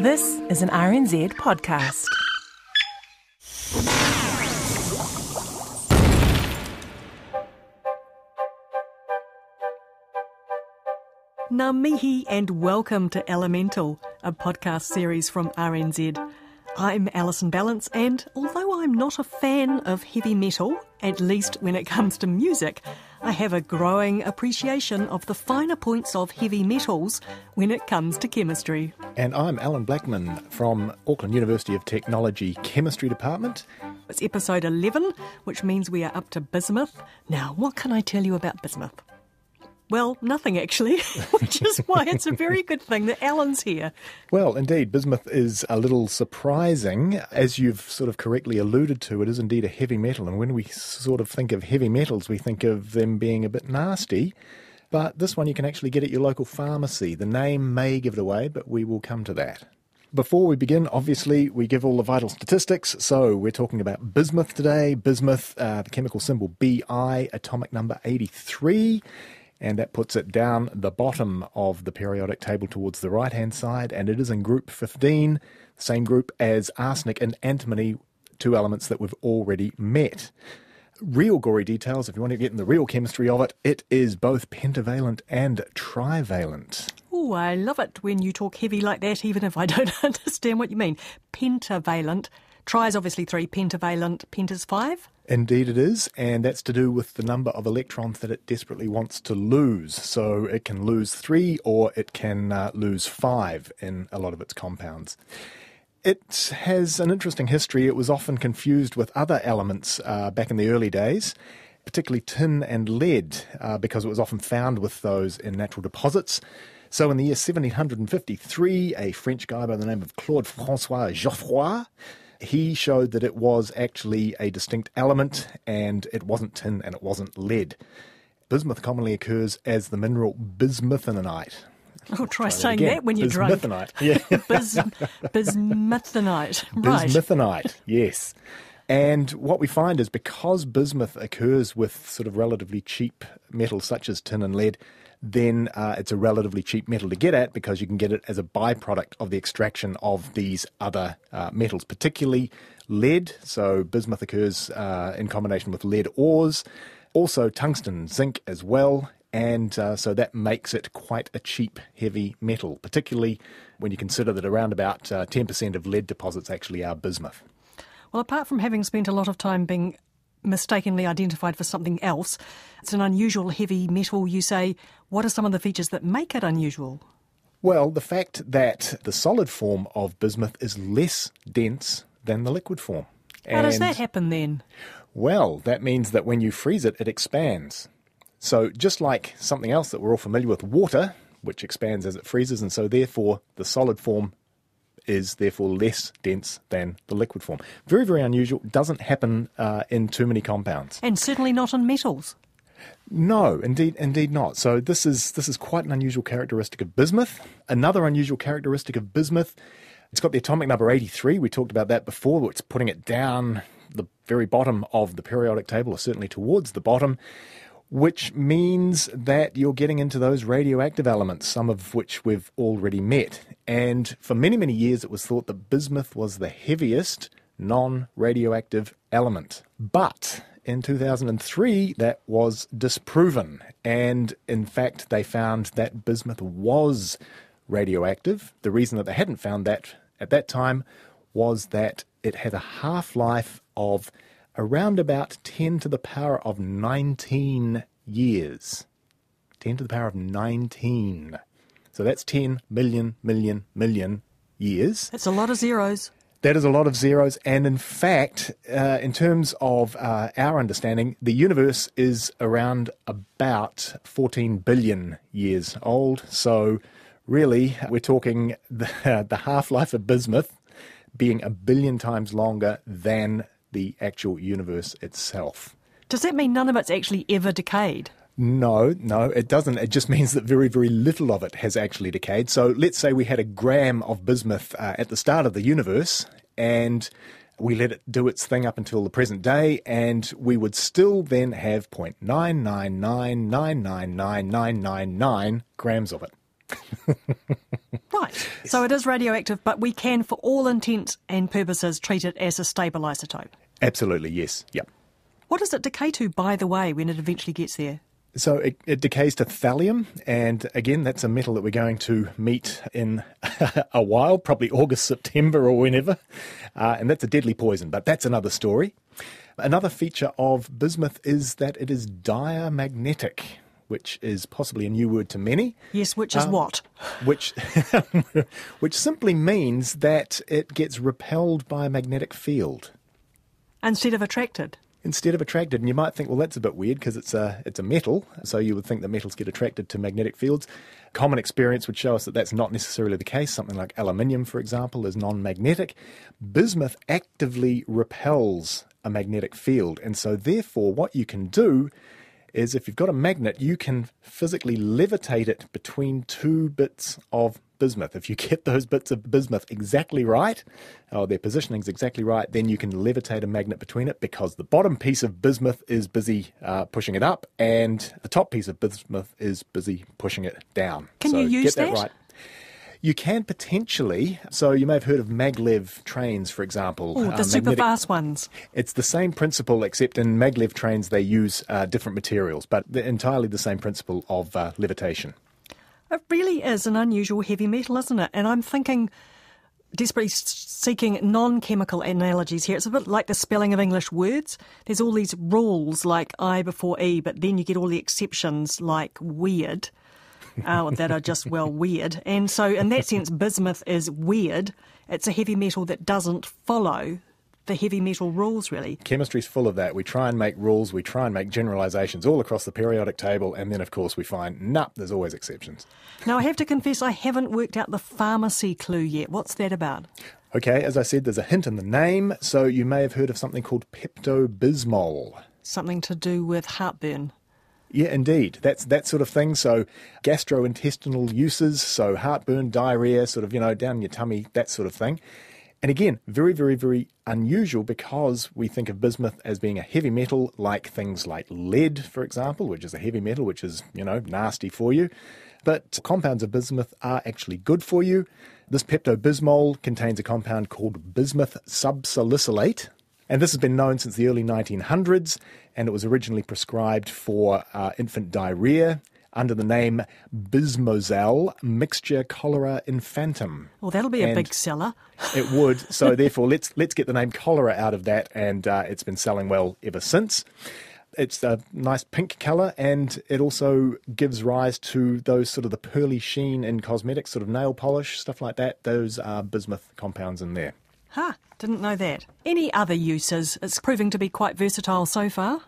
This is an RNZ podcast. Ngā mihi and welcome to Elemental, a podcast series from RNZ. I'm Alison Ballance, and although I'm not a fan of heavy metal, at least when it comes to music, I have a growing appreciation of the finer points of heavy metals when it comes to chemistry. And I'm Allan Blackman from Auckland University of Technology Chemistry Department. It's episode 11, which means we are up to bismuth. Now, what can I tell you about bismuth? Well, nothing actually, which is why it's a very good thing that Allan's here. Well, indeed, bismuth is a little surprising. As you've sort of correctly alluded to, it is indeed a heavy metal. And when we sort of think of heavy metals, we think of them being a bit nasty. But this one you can actually get at your local pharmacy. The name may give it away, but we will come to that. Before we begin, obviously, we give all the vital statistics. So we're talking about bismuth today. Bismuth, the chemical symbol Bi, atomic number 83. And that puts it down the bottom of the periodic table towards the right-hand side, and it is in group 15, same group as arsenic and antimony, two elements that we've already met. Real gory details, if you want to get in the real chemistry of it, it is both pentavalent and trivalent. Oh, I love it when you talk heavy like that, even if I don't understand what you mean. Pentavalent. Tri is obviously 3, pentavalent, pent is 5. Indeed it is, and that's to do with the number of electrons that it desperately wants to lose. So it can lose 3 or it can lose 5 in a lot of its compounds. It has an interesting history. It was often confused with other elements back in the early days, particularly tin and lead, because it was often found with those in natural deposits. So in the year 1753, a French guy by the name of Claude-Francois Geoffroy, he showed that it was actually a distinct element, and it wasn't tin and it wasn't lead. Bismuth commonly occurs as the mineral bismuthinite. Oh, try saying that when you're drunk. Bismuthinite, yeah. Bismuthinite, right. Bismuthinite, yes. And what we find is because bismuth occurs with sort of relatively cheap metals such as tin and lead, then it's a relatively cheap metal to get at because you can get it as a byproduct of the extraction of these other metals, particularly lead. So bismuth occurs in combination with lead ores, also tungsten, zinc as well. And so that makes it quite a cheap heavy metal, particularly when you consider that around about 10% of lead deposits actually are bismuth. Well, apart from having spent a lot of time being mistakenly identified for something else, it's an unusual heavy metal, you say. What are some of the features that make it unusual? Well, the fact that the solid form of bismuth is less dense than the liquid form. How does that happen then? Well, that means that when you freeze it, it expands. So just like something else that we're all familiar with, water, which expands as it freezes, and so therefore the solid form is therefore less dense than the liquid form. Very, very unusual. Doesn't happen in too many compounds. And certainly not in metals. No, indeed not. So this is quite an unusual characteristic of bismuth. Another unusual characteristic of bismuth, it's got the atomic number 83. We talked about that before. It's putting it down the very bottom of the periodic table, or certainly towards the bottom, which means that you're getting into those radioactive elements, some of which we've already met. And for many, many years, it was thought that bismuth was the heaviest non-radioactive element. But in 2003, that was disproven. And in fact, they found that bismuth was radioactive. The reason that they hadn't found that at that time was that it had a half-life of around about 10 to the power of 19 years. 10 to the power of 19. So that's 10 million years. That's a lot of zeros. That is a lot of zeros. And in fact, in terms of our understanding, the universe is around about 14 billion years old. So really, we're talking the half-life of bismuth being a billion times longer than the actual universe itself. Does that mean none of it's actually ever decayed? No, it doesn't. It just means that very, very little of it has actually decayed. So let's say we had a gram of bismuth at the start of the universe, and we let it do its thing up until the present day, and we would still then have 0.999999999 grams of it. Right. Yes. So it is radioactive, but we can, for all intents and purposes, treat it as a stable isotope. Absolutely, yes. Yep. What does it decay to, by the way, when it eventually gets there? So it decays to thallium, and again, that's a metal that we're going to meet in a while, probably August, September or whenever, and that's a deadly poison, but that's another story. Another feature of bismuth is that it is diamagnetic, which is possibly a new word to many. Yes, which is what? Which simply means that it gets repelled by a magnetic field. Instead of attracted. Instead of attracted. And you might think, well, that's a bit weird because it's a metal, so you would think that metals get attracted to magnetic fields. Common experience would show us that that's not necessarily the case. Something like aluminium, for example, is non-magnetic. Bismuth actively repels a magnetic field, and so therefore what you can do is if you've got a magnet, you can physically levitate it between two bits of bismuth. If you get those bits of bismuth exactly right, or their positioning is exactly right, then you can levitate a magnet between it because the bottom piece of bismuth is busy pushing it up and the top piece of bismuth is busy pushing it down. Can you use that? Get that right. You can potentially. So you may have heard of maglev trains, for example. Oh, the super fast ones. It's the same principle, except in maglev trains they use different materials, but entirely the same principle of levitation. It really is an unusual heavy metal, isn't it? And I'm thinking, desperately seeking non-chemical analogies here. It's a bit like the spelling of English words. There's all these rules like I before E, but then you get all the exceptions like weird. That are just, well, weird. And so in that sense, bismuth is weird. It's a heavy metal that doesn't follow the heavy metal rules, really. Chemistry's full of that. We try and make rules, we try and make generalisations all across the periodic table, and then, of course, we find, nah, there's always exceptions. Now, I have to confess, I haven't worked out the pharmacy clue yet. What's that about? Okay, as I said, there's a hint in the name, so you may have heard of something called Pepto-Bismol. Something to do with heartburn. Yeah, indeed. That's that sort of thing. So gastrointestinal uses, so heartburn, diarrhea, sort of, you know, down your tummy, that sort of thing. And again, very, very, very unusual because we think of bismuth as being a heavy metal, like things like lead, for example, which is a heavy metal, which is, you know, nasty for you. But compounds of bismuth are actually good for you. This Pepto-Bismol contains a compound called bismuth subsalicylate. And this has been known since the early 1900s, and it was originally prescribed for infant diarrhoea under the name Bismozelle Mixture Cholera Infantum. Well, that'll be a big seller. It would. So therefore, let's get the name cholera out of that, and it's been selling well ever since. It's a nice pink colour, and it also gives rise to those sort of the pearly sheen in cosmetics, sort of nail polish, stuff like that. Those are bismuth compounds in there. Ha, didn't know that. Any other uses? It's proving to be quite versatile so far.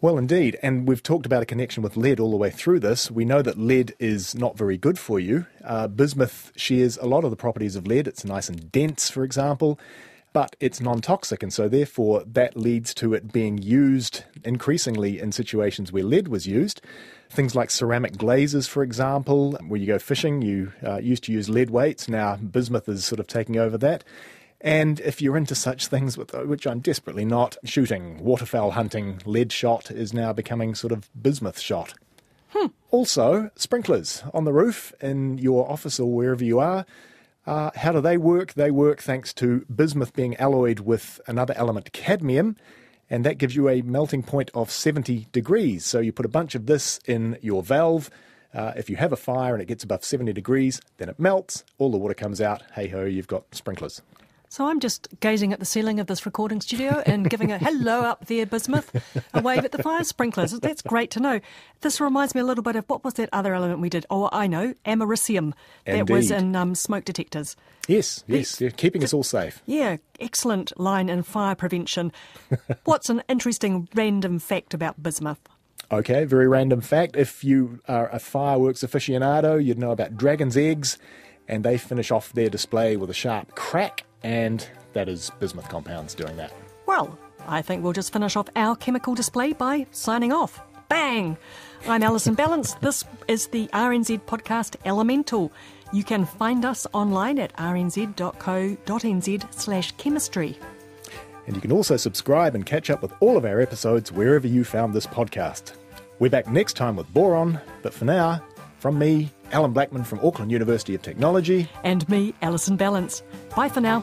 Well, indeed, and we've talked about a connection with lead all the way through this. We know that lead is not very good for you. Bismuth shares a lot of the properties of lead. It's nice and dense, for example, but it's non-toxic, and so therefore that leads to it being used increasingly in situations where lead was used. Things like ceramic glazes, for example, where you go fishing, you used to use lead weights. Now bismuth is sort of taking over that. And if you're into such things, which I'm desperately not, shooting, waterfowl hunting, lead shot is now becoming sort of bismuth shot. Also, sprinklers on the roof in your office or wherever you are. How do they work? They work thanks to bismuth being alloyed with another element, cadmium, and that gives you a melting point of 70 degrees. So you put a bunch of this in your valve. If you have a fire and it gets above 70 degrees, then it melts. All the water comes out. Hey-ho, you've got sprinklers. So I'm just gazing at the ceiling of this recording studio and giving a hello up there, bismuth, a wave at the fire sprinklers. That's great to know. This reminds me a little bit of, what was that other element we did? Oh, I know, americium. Indeed. That was in smoke detectors. Yes, yes, yeah, keeping us all safe. Yeah, excellent line in fire prevention. What's an interesting random fact about bismuth? Okay, very random fact. If you are a fireworks aficionado, you'd know about dragon's eggs, and they finish off their display with a sharp crack. And that is bismuth compounds doing that. Well, I think we'll just finish off our chemical display by signing off. Bang! I'm Alison Ballance. This is the RNZ podcast Elemental. You can find us online at rnz.co.nz/chemistry. And you can also subscribe and catch up with all of our episodes wherever you found this podcast. We're back next time with boron, but for now, from me, Allan Blackman from Auckland University of Technology. And me, Alison Ballance. Bye for now.